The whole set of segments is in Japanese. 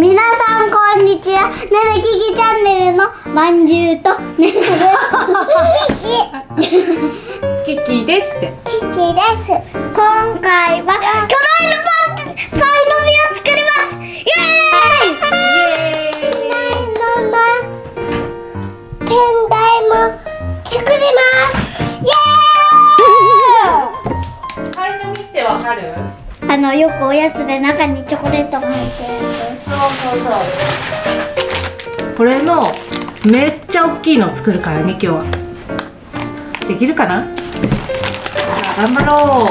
皆さんこんにちは、ねるききチャンネルのまんじゅうとねるです。キキですって。キキです。今回は巨大のパイの実を作ります。イエーイ。巨大のペンダイも作ります。イエーイ。パイの実ってわかる？よくおやつで中にチョコレートが入ってるやつ。そう。これのめっちゃ大きいの作るからね、今日は。できるかな？頑張ろう。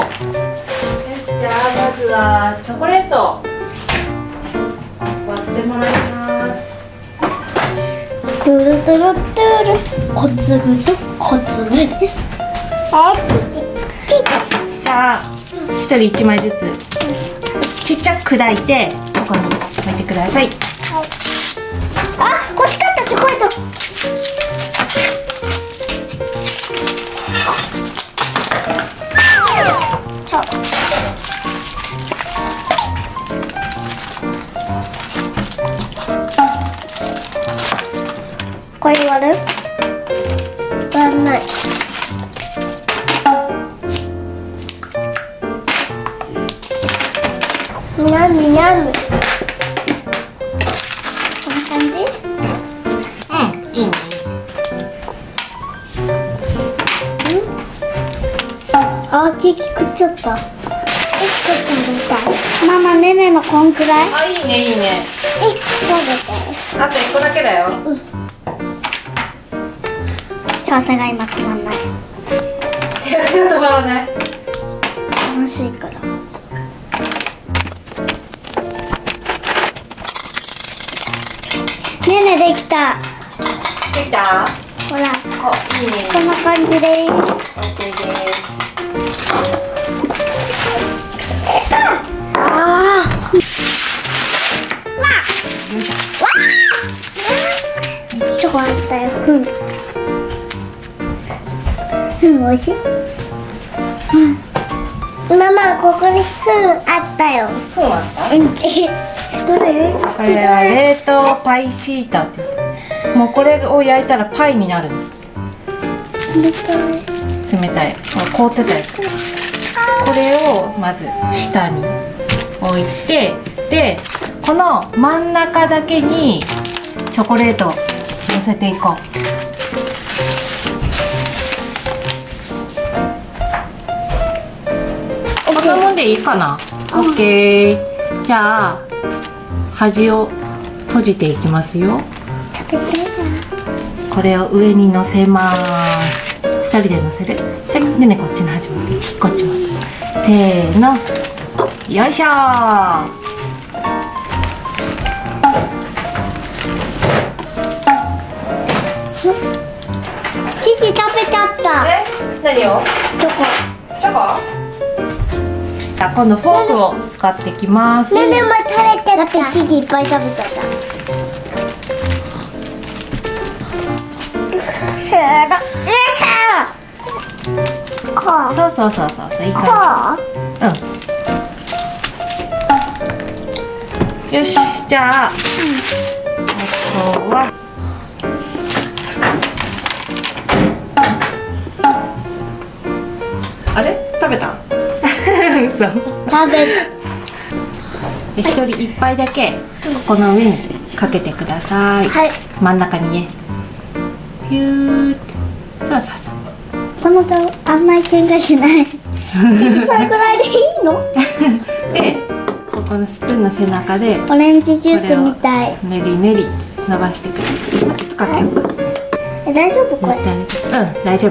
じゃあまずはチョコレート割ってもらいます。ドゥルドゥルドゥル、小粒と小粒です。じゃあ一人一枚ずつちっちゃく砕いてここに置いてください。あ、欲しかったチョコレート。これ割る？割らない。にゃんにゃん。こんな感じ？うん、いいね。あ、ケーキ食っちゃった。ママ、ねねのこんくらい。あ、いいね、いいね。あと1個だけだよ。手汗が今止まんない。手汗が止まらない。楽しいから。ねねできた。できた。ほら、いいね。こんな感じでいい。オッケーです。ああ。わあ。わあ。チョコあったよ。ふん。ふん、おいしい。うん。ママ、ここにふんあったよ。ふんあった。うんち。どれ？これは冷凍パイシータって、もうこれを焼いたらパイになるんです。冷たい凍ってたやつ。これをまず下に置いて、でこの真ん中だけにチョコレートをのせていこう。こんなもんでいいかな。オッケー。じゃあ端を閉じていきますよ。食べたいな。これを上に乗せます。二人で乗せる。じゃあねねこっちの端もこっちも。せーの。よいしょー。キキ食べちゃった。え？何を？チョコ。今度フォークを使ってきます。ねねも食べて、だってキキいっぱい食べちゃった。そういい感じ。うん。よし、じゃあ、あとは。あれ、食べた？食べた。一人一杯だけこの上にかけてください。はい。真ん中にね。ピューって。そう。この顔あんまり喧嘩しない。それくらいでいいの？で、ここのスプーンの背中でオレンジジュースみたい。ねりねり伸ばしてくる。ちょっとかけようか。え、大丈夫これ？うん、大丈夫。大丈夫？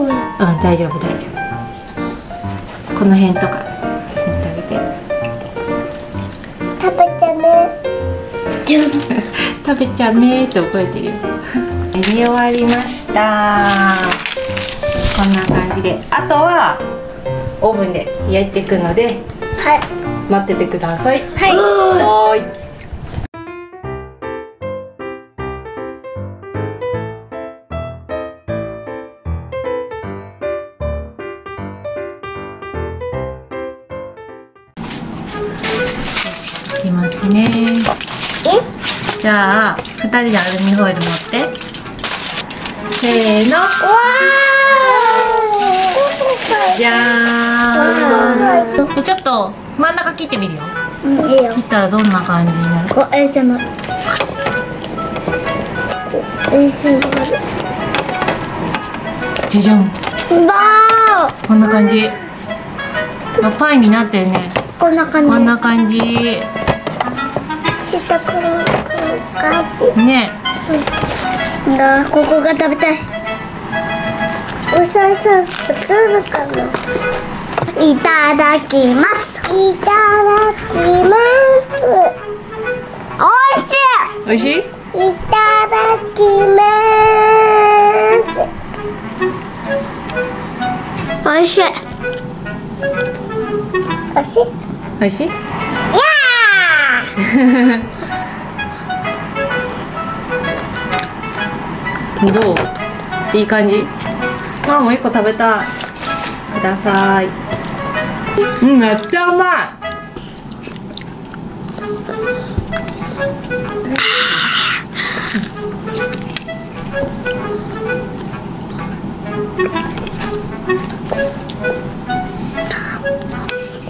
うん、大丈夫。この辺とか持ってあげて。食べちゃめ。食べちゃめって覚えてるよ。練り終わりました。こんな感じで、あとはオーブンで焼いていくので、はい、待っててください。はい。はい。ね。じゃあ2人でアルミホイル持って、せーの、わー、じゃーん。ちょっと真ん中切ってみるよ。切ったらどんな感じになるか。お、ASMR。じゃじゃん。わー。こんな感じ。パイになってるね。こんな感じ。こんな感じ。下黒い感じ。ね。あ、ここが食べたい。おささん、するかな。いただきます。いただきます。おいしい。おいしい。いただきます。おいしい。おいしい。おいしい。やあ。どう？いい感じ。あ、もう一個食べたい。ください。うん、めっちゃうまい。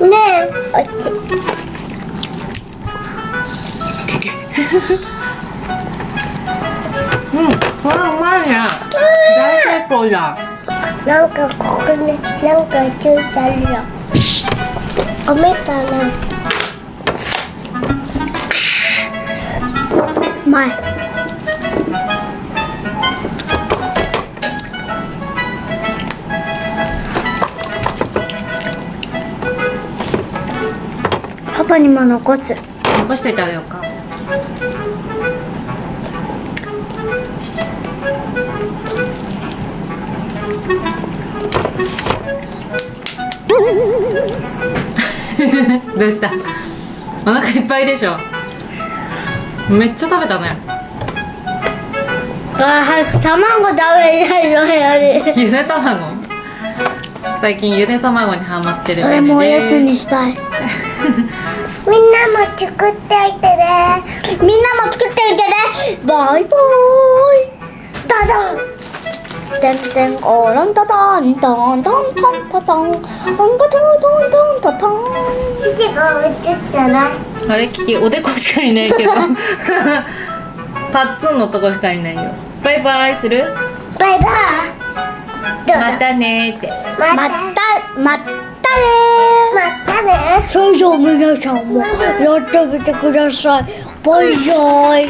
ねえ、おいしい。うん、これうまいね。大成功だ。なんかここになんかついてるよ。おめかな。うまい。パパにも残しといてあげようか。どうした？お腹いっぱいでしょ。めっちゃ食べたね。あ、早く卵食べないと。ゆで卵。最近ゆで卵にハマってる。それもおやつにしたい。みんなも作っておいてね。みんなも作っておいてね。バイバーイ。ダダン。てんてんおらんたたんたんたんたんたんたんたたん。キキが映ってない。あれ、キキおでこしかいないけどパッツンのとこしかいないよ。バイバイする？バイバイ。またねーって。またねー。またねー。それじゃあ皆さんもやってみてください。バイバイ。